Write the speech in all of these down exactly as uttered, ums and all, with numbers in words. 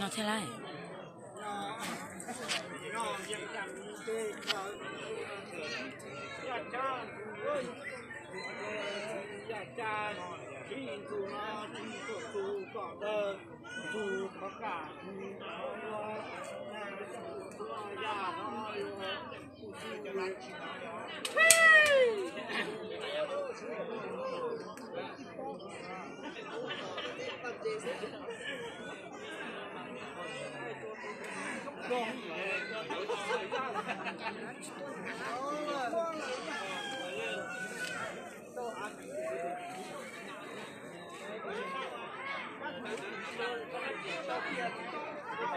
nó thế này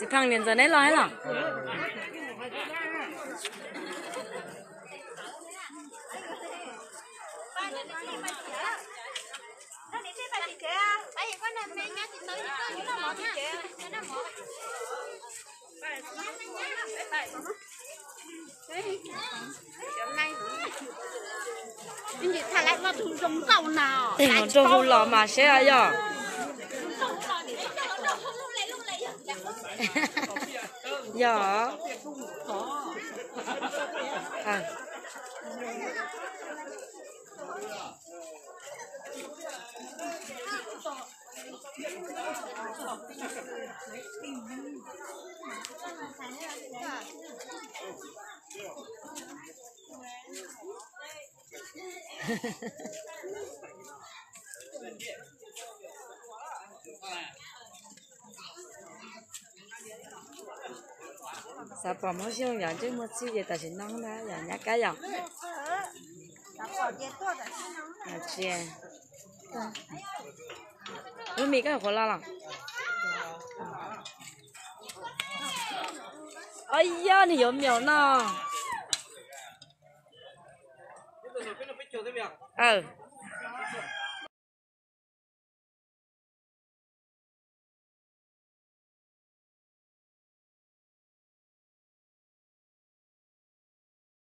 Chị Thăng đến giờ đấy nói là thì nó trâu lò mà sẽ ai nhở dạ à sao bỏ mất riêng giờ chứ mất gì vậy ta chỉ nóng đó giờ nhắc cái giờ à chị lúc mì cái khổ la lòng ơi giờ thì giống nhau nè ờ